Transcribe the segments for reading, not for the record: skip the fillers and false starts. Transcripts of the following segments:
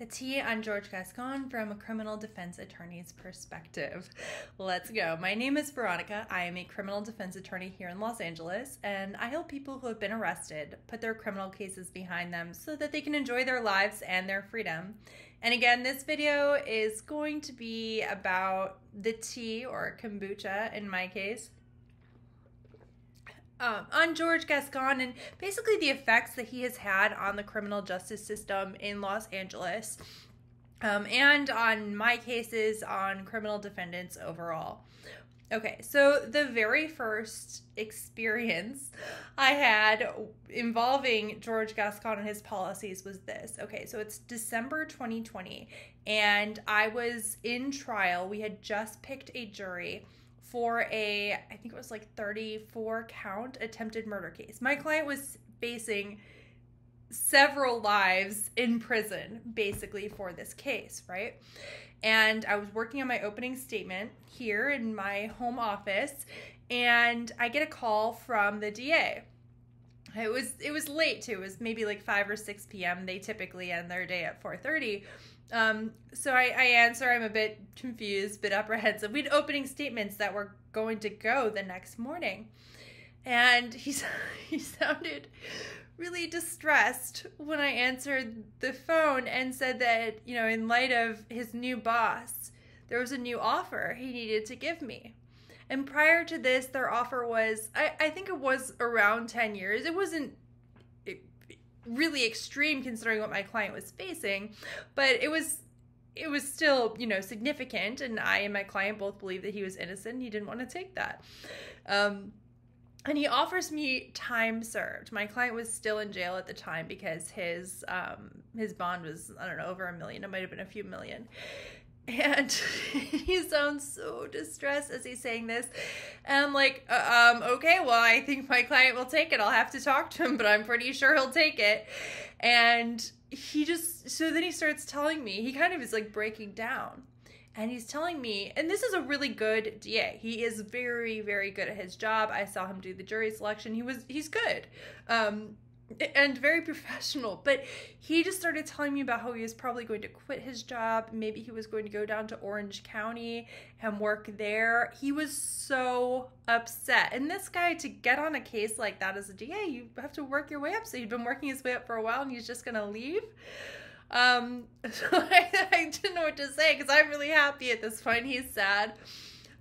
The Tea on George Gascon from a criminal defense attorney's perspective. Let's go. My name is Veronica. I am a criminal defense attorney here in Los Angeles, and I help people who have been arrested put their criminal cases behind them so that they can enjoy their lives and their freedom. And again, this video is going to be about the tea, or kombucha in my case, on George Gascon and basically the effects that he has had on the criminal justice system in Los Angeles, and on my cases on criminal defendants overall. Okay, so the very first experience I had involving George Gascon and his policies was this. Okay, so it's December 2020, and I was in trial. We had just picked a jury for a, I think it was like 34 count attempted murder case. My client was facing several lives in prison basically for this case, right? And I was working on my opening statement here in my home office, and I get a call from the DA. It was late too. It was maybe like 5 or 6 p.m. They typically end their day at 4:30. So I answer. I'm a bit confused, a bit apprehensive. We had opening statements that were going to go the next morning. And he sounded really distressed when I answered the phone and said that, you know, in light of his new boss, there was a new offer he needed to give me. And prior to this, their offer was, I think it was around 10 years. It wasn't really extreme considering what my client was facing, but it was still, you know, significant. And I and my client both believed that he was innocent. He didn't want to take that. And he offers me time served. My client was still in jail at the time because his bond was, I don't know, over $1 million. It might have been a few million. And he sounds so distressed as he's saying this. And I'm like, okay, well, I think my client will take it. I'll have to talk to him, but I'm pretty sure he'll take it. And he just, so then he starts telling me, he kind of is like breaking down. And he's telling me, and this is a really good DA. He is very, very good at his job. I saw him do the jury selection. He's good. And very professional, but he just started telling me about how he was probably going to quit his job. Maybe he was going to go down to Orange County and work there. He was so upset. And this guy, to get on a case like that as a DA, you have to work your way up. So he'd been working his way up for a while, and he's just gonna leave. So I didn't know what to say because I'm really happy at this point. He's sad.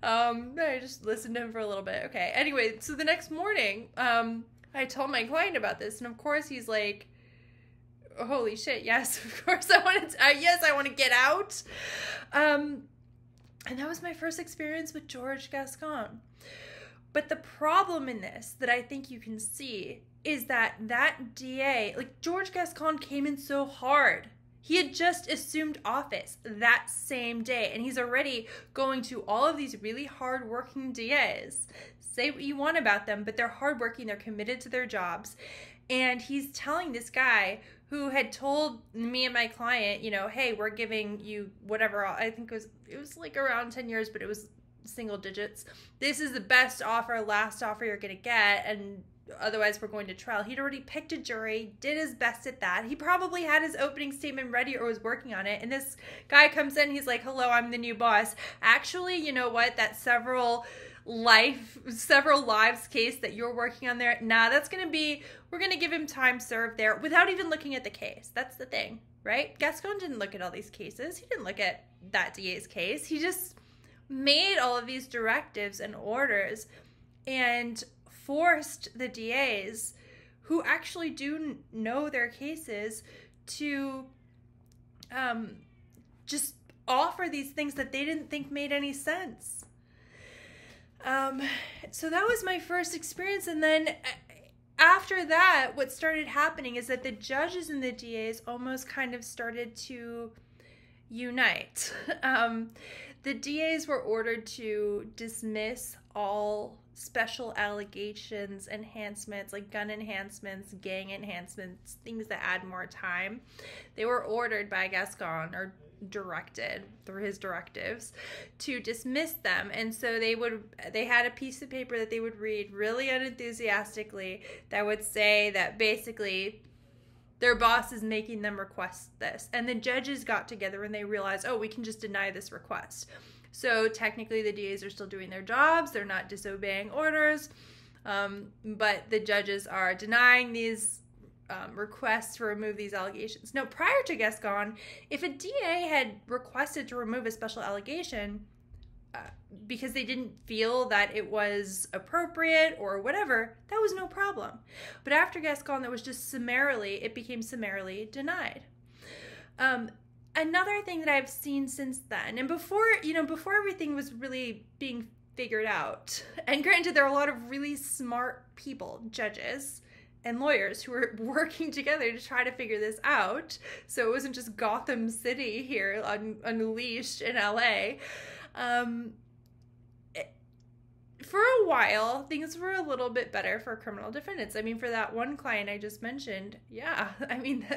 I just listened to him for a little bit. Okay. Anyway, so the next morning, I told my client about this, and of course he's like, holy shit, yes, of course I want to, yes, I want to get out. And that was my first experience with George Gascon. But the problem in this that I think you can see is that that DA, like George Gascon came in so hard. He had just assumed office that same day, and he's already going to all of these really hard-working DAs. Say what you want about them, but they're hardworking, they're committed to their jobs. And he's telling this guy who had told me and my client, you know, hey, we're giving you whatever, I think it was like around 10 years, but it was single digits. This is the best offer, last offer you're going to get, and otherwise we're going to trial. He'd already picked a jury, did his best at that. He probably had his opening statement ready or was working on it. And this guy comes in, he's like, hello, I'm the new boss. Actually, you know what? That several lives case that you're working on there, nah, that's going to be, we're going to give him time served there without even looking at the case. That's the thing, right? Gascon didn't look at all these cases. He didn't look at that DA's case. He just made all of these directives and orders and forced the DAs, who actually do know their cases, to just offer these things that they didn't think made any sense. So that was my first experience. And then after that, what started happening is that the judges and the DAs almost kind of started to unite. The DAs were ordered to dismiss all special allegations, enhancements, like gun enhancements, gang enhancements, things that add more time. They were ordered by Gascon, or directed through his directives, to dismiss them. And so they had a piece of paper that they would read really unenthusiastically that would say that basically Their boss is making them request this. And the judges got together and they realized, oh, we can just deny this request. So technically the DAs are still doing their jobs. They're not disobeying orders. But the judges are denying these requests to remove these allegations. Now, prior to Gascon, if a DA had requested to remove a special allegation because they didn't feel that it was appropriate or whatever, that was no problem. But after Gascon, that was just summarily, it became summarily denied. Another thing that I've seen since then, and before, you know, before everything was really being figured out, and granted, there are a lot of really smart people, judges and lawyers, who were working together to try to figure this out. So it wasn't just Gotham City here unleashed in LA. For a while, things were a little bit better for criminal defendants. I mean, for that one client I just mentioned, yeah, I mean,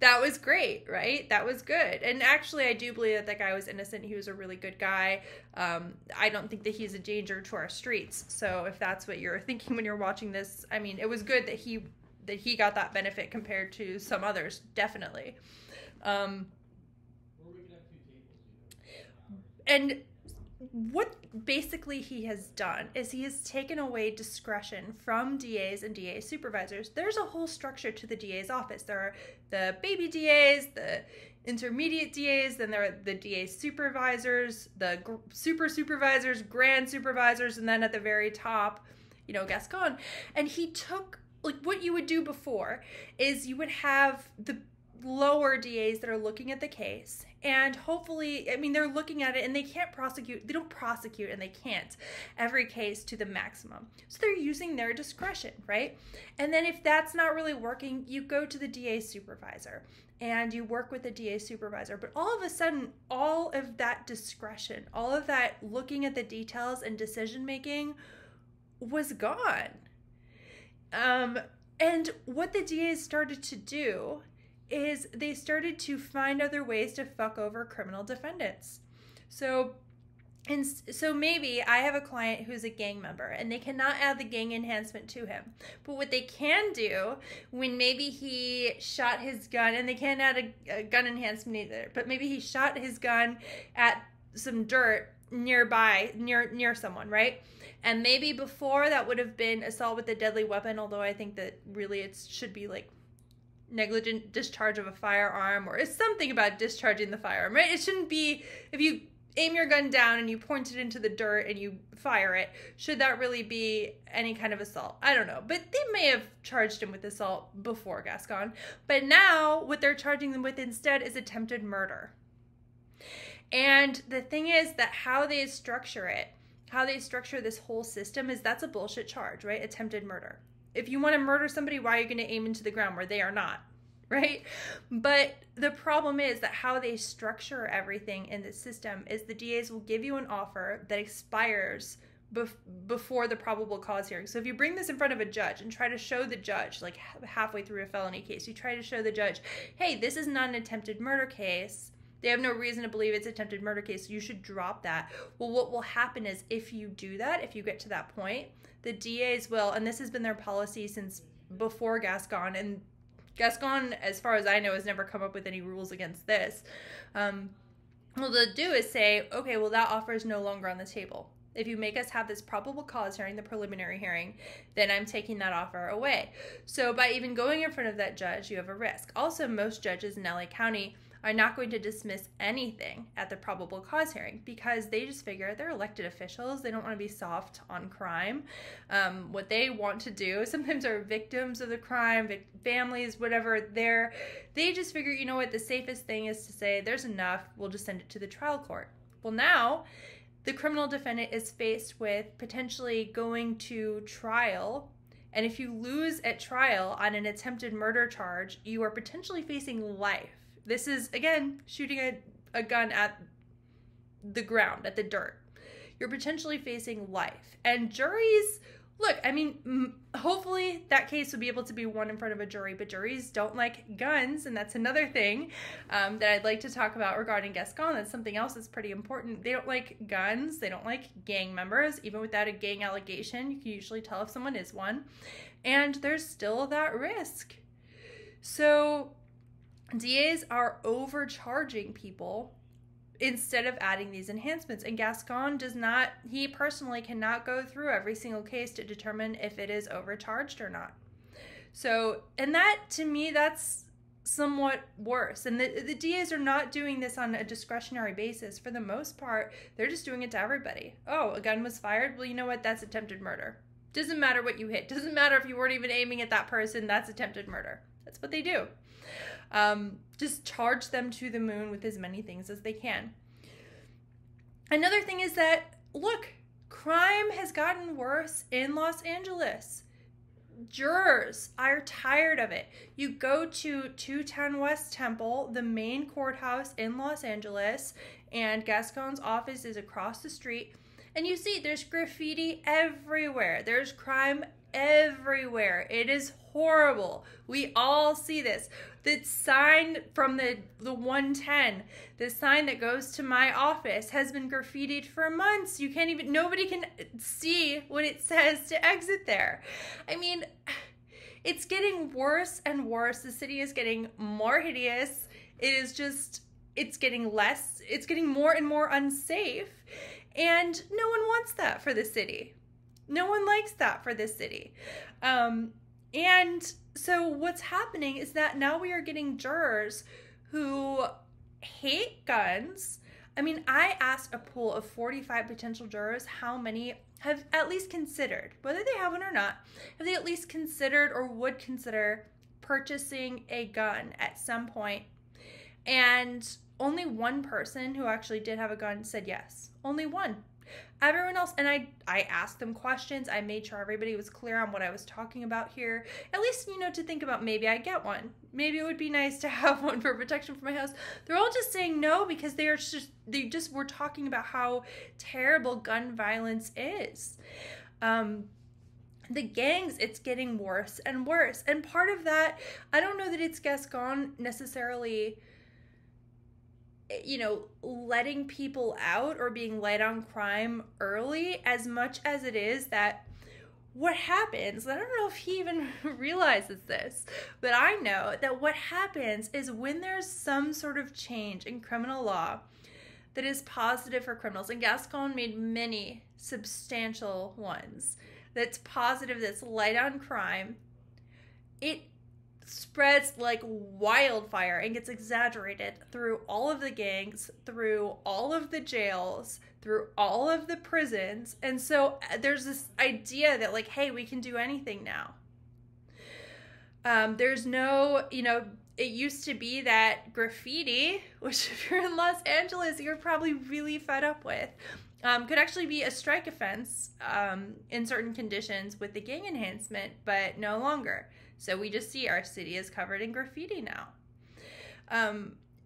that was great, right? That was good. And actually, I do believe that that guy was innocent. He was a really good guy. I don't think that he's a danger to our streets. So if that's what you're thinking when you're watching this, I mean, it was good that he got that benefit compared to some others, definitely. And what basically he has done is he has taken away discretion from DAs and DA supervisors. There's a whole structure to the DA's office. There are the baby DAs, the intermediate DAs, then there are the DA supervisors, the super supervisors, grand supervisors, and then at the very top, you know, Gascon. And he took, like, what you would do before is you would have the lower DAs that are looking at the case, and hopefully, I mean, they're looking at it and they can't prosecute, they don't prosecute and they can't every case to the maximum. So they're using their discretion, right? And then if that's not really working, you go to the DA supervisor and you work with the DA supervisor. But all of a sudden, all of that discretion, all of that looking at the details and decision making was gone. And what the DAs started to do is they started to find other ways to fuck over criminal defendants. So maybe I have a client who's a gang member and they cannot add the gang enhancement to him. But what they can do, when maybe he shot his gun, and they can't add a gun enhancement either, but maybe he shot his gun at some dirt nearby, near someone, right? And maybe before that would have been assault with a deadly weapon, although I think that really it should be like negligent discharge of a firearm, or it's something about discharging the firearm, right? It shouldn't be, if you aim your gun down and you point it into the dirt and you fire it, should that really be any kind of assault? I don't know, but they may have charged him with assault before Gascon, but now what they're charging them with instead is attempted murder. And the thing is that how they structure it, how they structure this whole system, is that's a bullshit charge, right? Attempted murder. If you want to murder somebody, why are you going to aim into the ground where they are not, right? But the problem is that how they structure everything in this system is the DAs will give you an offer that expires before the probable cause hearing. So if you bring this in front of a judge and try to show the judge, like halfway through a felony case, you try to show the judge, hey, this is not an attempted murder case. They have no reason to believe it's an attempted murder case. So you should drop that. Well, what will happen is if you do that, if you get to that point, the DAs will, and this has been their policy since before Gascon, and Gascon, as far as I know, has never come up with any rules against this. What they'll do is say, okay, well, that offer is no longer on the table. If you make us have this probable cause hearing, the preliminary hearing, then I'm taking that offer away. So by even going in front of that judge, you have a risk. Also, most judges in LA County are not going to dismiss anything at the probable cause hearing because they just figure they're elected officials. They don't want to be soft on crime. What they want to do, sometimes are victims of the crime, families, whatever, they just figure, you know what, the safest thing is to say there's enough, we'll just send it to the trial court. Well, now the criminal defendant is faced with potentially going to trial. And if you lose at trial on an attempted murder charge, you are potentially facing life. This is, again, shooting a gun at the ground, at the dirt. You're potentially facing life. And juries, look, I mean, hopefully that case would be able to be won in front of a jury, but juries don't like guns, and that's another thing that I'd like to talk about regarding Gascon. That's something else that's pretty important. They don't like guns. They don't like gang members. Even without a gang allegation, you can usually tell if someone is one. And there's still that risk. So DAs are overcharging people instead of adding these enhancements. And Gascon does not, he personally cannot go through every single case to determine if it is overcharged or not. So, and that, to me, that's somewhat worse. And the DAs are not doing this on a discretionary basis. For the most part, they're just doing it to everybody. Oh, a gun was fired. Well, you know what? That's attempted murder. Doesn't matter what you hit. Doesn't matter if you weren't even aiming at that person. That's attempted murder. That's what they do. Just charge them to the moon with as many things as they can. Another thing is that, look, crime has gotten worse in Los Angeles. Jurors are tired of it. You go to 210 West Temple, the main courthouse in Los Angeles, and Gascon's office is across the street, and you see there's graffiti everywhere. There's crime everywhere. It is horrible. We all see this. The sign from the 110, the sign that goes to my office, has been graffitied for months. You can't even, nobody can see what it says to exit there. I mean, it's getting worse and worse. The city is getting more hideous. It is just, it's getting more and more unsafe. And no one wants that for the city. No one likes that for this city. And so what's happening is that now we are getting jurors who hate guns. I mean, I asked a pool of 45 potential jurors how many have at least considered, whether they have one or not, have they at least considered or would consider purchasing a gun at some point. And only one person who actually did have a gun said yes. Only one. Everyone else, and I asked them questions. I made sure everybody was clear on what I was talking about here. At least, you know, to think about, maybe I get one. Maybe it would be nice to have one for protection for my house. They're all just saying no because they are just, they just were talking about how terrible gun violence is. The gangs, it's getting worse and worse. And part of that, I don't know that it's Gascon necessarily, you know, letting people out or being light on crime early, as much as it is that what happens, I don't know if he even realizes this, but I know that what happens is when there's some sort of change in criminal law that is positive for criminals, and Gascon made many substantial ones, that's positive, that's light on crime, it spreads like wildfire and gets exaggerated through all of the gangs, through all of the jails, through all of the prisons. And so there's this idea that, like, hey, we can do anything now. There's no, you know, it used to be that graffiti, which if you're in Los Angeles, you're probably really fed up with, could actually be a strike offense in certain conditions with the gang enhancement, but no longer. So we just see our city is covered in graffiti now.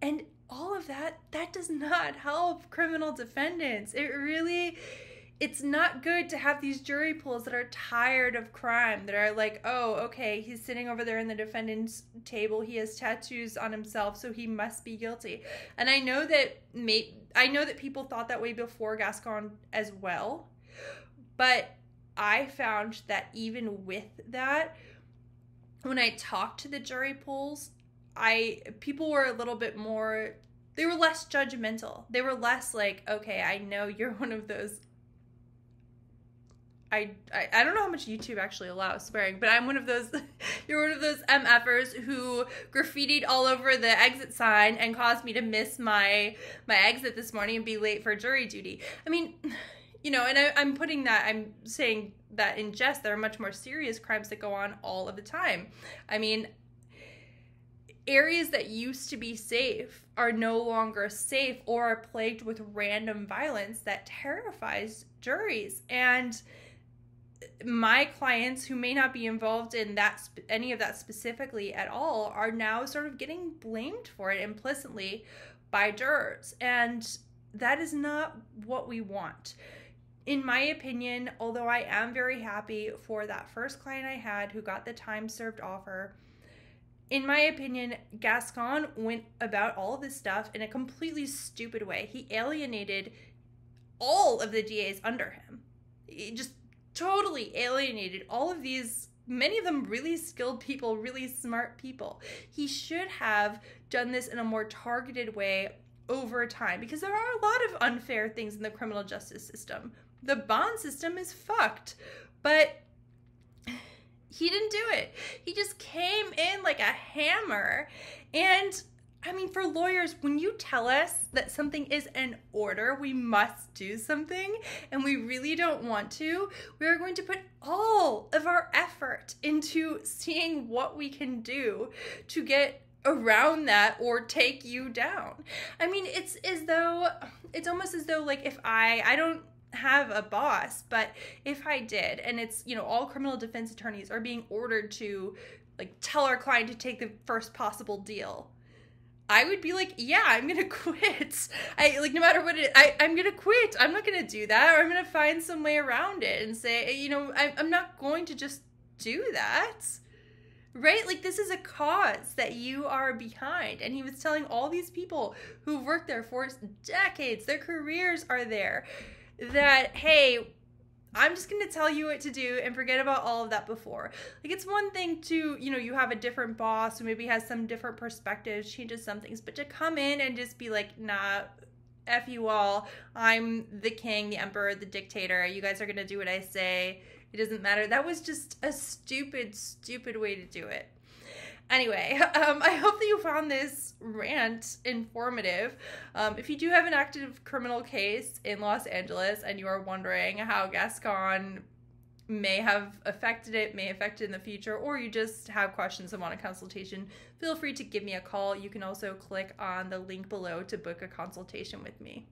And all of that, that does not help criminal defendants. It really, it's not good to have these jury pools that are tired of crime, that are like, oh, okay, he's sitting over there in the defendant's table. He has tattoos on himself, so he must be guilty. And I know that people thought that way before Gascon as well. But I found that even with that, when I talked to the jury pools, people were a little bit more, they were less judgmental. They were less like, okay, I know you're one of those, I don't know how much YouTube actually allows swearing, but I'm one of those, you're one of those MFers who graffitied all over the exit sign and caused me to miss my exit this morning and be late for jury duty. I mean, you know, and I'm saying that in jest. There are much more serious crimes that go on all of the time. I mean, areas that used to be safe are no longer safe or are plagued with random violence that terrifies juries. And my clients who may not be involved in that, any of that specifically at all, are now sort of getting blamed for it implicitly by jurors. And that is not what we want. In my opinion, although I am very happy for that first client I had who got the time served offer, in my opinion, Gascon went about all of this stuff in a completely stupid way. He alienated all of the DAs under him. He just totally alienated all of these many of them really skilled people, really smart people. He should have done this in a more targeted way over time, because there are a lot of unfair things in the criminal justice system. The bond system is fucked, but he didn't do it. He just came in like a hammer. And I mean, for lawyers, when you tell us that something is an order, we must do something, and we really don't want to, we are going to put all of our effort into seeing what we can do to get around that or take you down. I mean, it's almost as though like if I don't have a boss, but if I did, and it's, you know, all criminal defense attorneys are being ordered to like tell our client to take the first possible deal, I would be like, yeah, I'm gonna quit. No matter what it is, I'm gonna quit. I'm not gonna do that, or I'm gonna find some way around it and say, you know, I'm not going to just do that, right? Like, this is a cause that you are behind. And he was telling all these people who've worked there for decades, their careers are there, that, hey, I'm just going to tell you what to do and forget about all of that before. Like, it's one thing to, you know, you have a different boss who maybe has some different perspectives, changes some things, but to come in and just be like, nah, F you all, I'm the king, the emperor, the dictator, you guys are going to do what I say, it doesn't matter. That was just a stupid, stupid way to do it. Anyway, I hope that you found this rant informative. If you do have an active criminal case in Los Angeles and you are wondering how Gascon may have affected it, may affect it in the future, or you just have questions and want a consultation, feel free to give me a call. You can also click on the link below to book a consultation with me.